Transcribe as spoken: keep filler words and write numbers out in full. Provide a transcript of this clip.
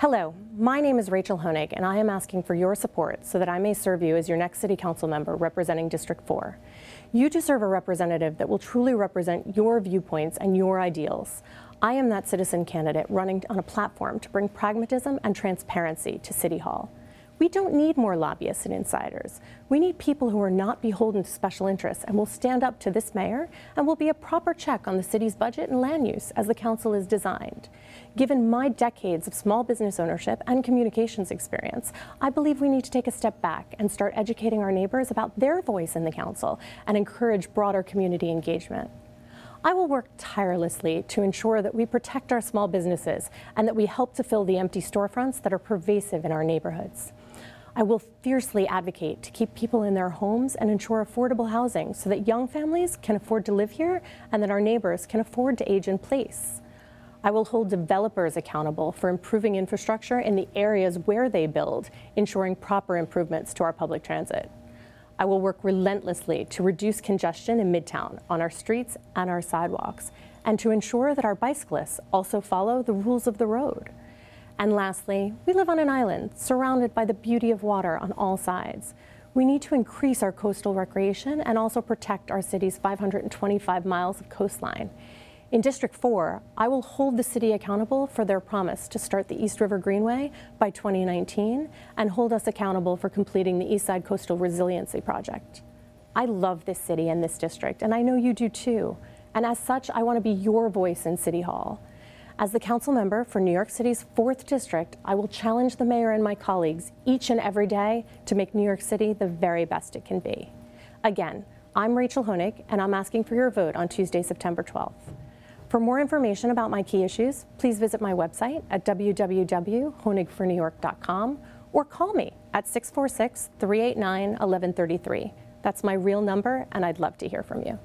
Hello, my name is Rachel Honig, and I am asking for your support so that I may serve you as your next City Council member representing District four. You deserve a representative that will truly represent your viewpoints and your ideals. I am that citizen candidate running on a platform to bring pragmatism and transparency to City Hall. We don't need more lobbyists and insiders. We need people who are not beholden to special interests and will stand up to this mayor and will be a proper check on the city's budget and land use as the council is designed. Given my decades of small business ownership and communications experience, I believe we need to take a step back and start educating our neighbors about their voice in the council and encourage broader community engagement. I will work tirelessly to ensure that we protect our small businesses and that we help to fill the empty storefronts that are pervasive in our neighborhoods. I will fiercely advocate to keep people in their homes and ensure affordable housing so that young families can afford to live here and that our neighbors can afford to age in place. I will hold developers accountable for improving infrastructure in the areas where they build, ensuring proper improvements to our public transit. I will work relentlessly to reduce congestion in Midtown on our streets and our sidewalks, and to ensure that our bicyclists also follow the rules of the road. And lastly, we live on an island surrounded by the beauty of water on all sides. We need to increase our coastal recreation and also protect our city's five hundred twenty-five miles of coastline. In District four, I will hold the city accountable for their promise to start the East River Greenway by twenty nineteen and hold us accountable for completing the East Side Coastal Resiliency Project. I love this city and this district, and I know you do too. And as such, I want to be your voice in City Hall. As the council member for New York City's fourth District, I will challenge the mayor and my colleagues each and every day to make New York City the very best it can be. Again, I'm Rachel Honig, and I'm asking for your vote on Tuesday, September twelfth. For more information about my key issues, please visit my website at w w w dot honig for new york dot com or call me at six four six, three eight nine, eleven thirty-three. That's my real number, and I'd love to hear from you.